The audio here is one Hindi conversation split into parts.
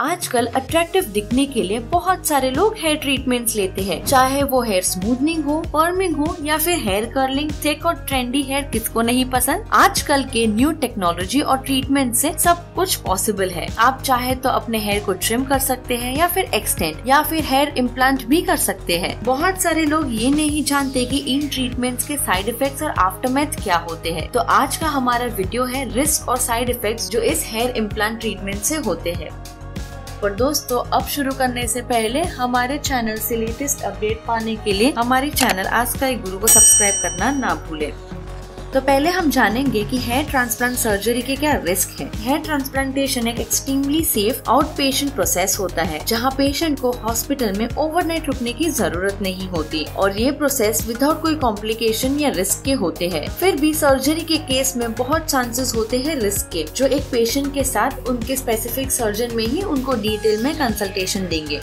आजकल अट्रैक्टिव दिखने के लिए बहुत सारे लोग हेयर ट्रीटमेंट्स लेते हैं, चाहे वो हेयर स्मूथनिंग हो, पर्मिंग हो या फिर हेयर कर्लिंग। थिक और ट्रेंडी हेयर किसको नहीं पसंद। आजकल के न्यू टेक्नोलॉजी और ट्रीटमेंट से सब कुछ पॉसिबल है। आप चाहे तो अपने हेयर को ट्रिम कर सकते हैं या फिर एक्सटेंड या फिर हेयर इम्प्लांट भी कर सकते हैं। बहुत सारे लोग ये नहीं जानते कि इन ट्रीटमेंट्स के साइड इफेक्ट्स और आफ्टरमैथ क्या होते हैं। तो आज का हमारा वीडियो है रिस्क और साइड इफेक्ट्स जो इस हेयर इम्प्लांट ट्रीटमेंट से होते हैं। और दोस्तों, अब शुरू करने से पहले हमारे चैनल से लेटेस्ट अपडेट पाने के लिए हमारे चैनल आस्काई गुरु को सब्सक्राइब करना ना भूलें। तो पहले हम जानेंगे कि हेयर ट्रांसप्लांट सर्जरी के क्या रिस्क हैं। हेयर ट्रांसप्लांटेशन एक extremely safe out patient process होता है, जहां पेशेंट को हॉस्पिटल में ओवरनाइट रुकने की जरूरत नहीं होती और ये प्रोसेस विदाउट कोई कॉम्प्लिकेशन या रिस्क के होते हैं। फिर भी सर्जरी के केस में बहुत चांसेस होते हैं रिस्क के, जो एक पेशेंट के साथ उनके स्पेसिफिक सर्जन में ही उनको डिटेल में कंसल्टेशन देंगे।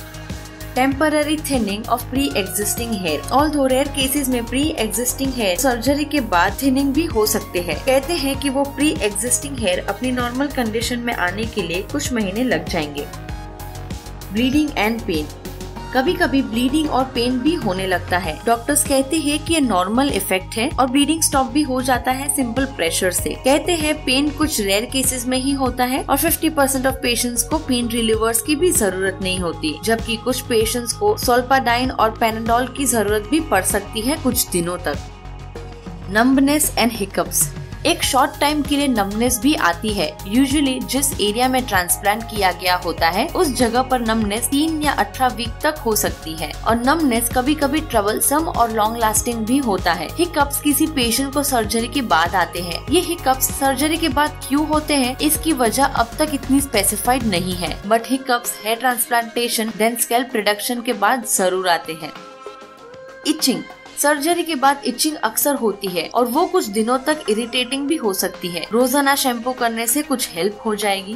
Temporary thinning of pre existing hair. Although rare cases में प्री एग्जिस्टिंग हेयर सर्जरी के बाद थिनिंग भी हो सकते हैं। कहते हैं कि वो प्री एग्जिस्टिंग हेयर अपनी नॉर्मल कंडीशन में आने के लिए कुछ महीने लग जाएंगे। Bleeding and pain. कभी कभी ब्लीडिंग और पेन भी होने लगता है। डॉक्टर्स कहते हैं कि ये नॉर्मल इफेक्ट है और ब्लीडिंग स्टॉप भी हो जाता है सिंपल प्रेशर से। कहते हैं पेन कुछ रेयर केसेस में ही होता है और 50% ऑफ पेशेंट्स को पेन रिलीवर्स की भी जरूरत नहीं होती, जबकि कुछ पेशेंट्स को सोल्पाडाइन और पैनाडोल की जरूरत भी पड़ सकती है कुछ दिनों तक। Numbness and hiccups. एक शॉर्ट टाइम के लिए नमनेस भी आती है। यूजुअली जिस एरिया में ट्रांसप्लांट किया गया होता है उस जगह पर नमनेस 3 या 18 वीक तक हो सकती है और नमनेस कभी कभी ट्रबलसम और लॉन्ग लास्टिंग भी होता है। हिकअप्स किसी पेशेंट को सर्जरी के बाद आते हैं। ये हिकअप्स सर्जरी के बाद क्यों होते हैं, इसकी वजह अब तक इतनी स्पेसिफाइड नहीं है, but hiccups hair transplantation then scalp reduction के बाद जरूर आते हैं। इचिंग। सर्जरी के बाद इचिंग अक्सर होती है और वो कुछ दिनों तक इरिटेटिंग भी हो सकती है। रोजाना शैम्पू करने से कुछ हेल्प हो जाएगी।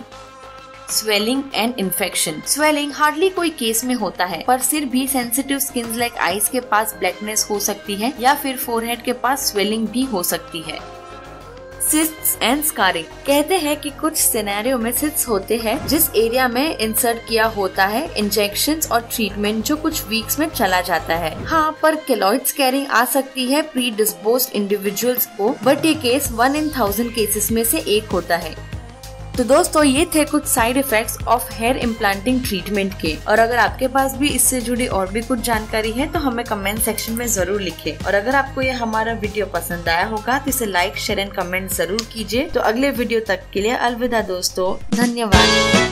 Swelling and infection. Swelling hardly कोई केस में होता है, पर फिर भी सेंसिटिव स्किन लाइक आईज के पास ब्लैकनेस हो सकती है या फिर फोरहेड के पास स्वेलिंग भी हो सकती है। Cysts and scarring. कहते हैं कि कुछ सिनेरियो में सिस्ट्स होते हैं जिस एरिया में इंसर्ट किया होता है, इंजेक्शंस और ट्रीटमेंट जो कुछ वीक्स में चला जाता है। हाँ, पर केलॉइड स्कैरिंग आ सकती है प्री डिस्पोज्ड इंडिविजुअल्स को, बट ये केस 1 in 1000 केसेस में से एक होता है। तो दोस्तों, ये थे कुछ side effects of hair implanting treatment के। और अगर आपके पास भी इससे जुड़ी और भी कुछ जानकारी है तो हमें कमेंट सेक्शन में जरूर लिखें। और अगर आपको ये हमारा वीडियो पसंद आया होगा तो इसे लाइक, शेयर एंड कमेंट जरूर कीजिए। तो अगले वीडियो तक के लिए अलविदा दोस्तों, धन्यवाद।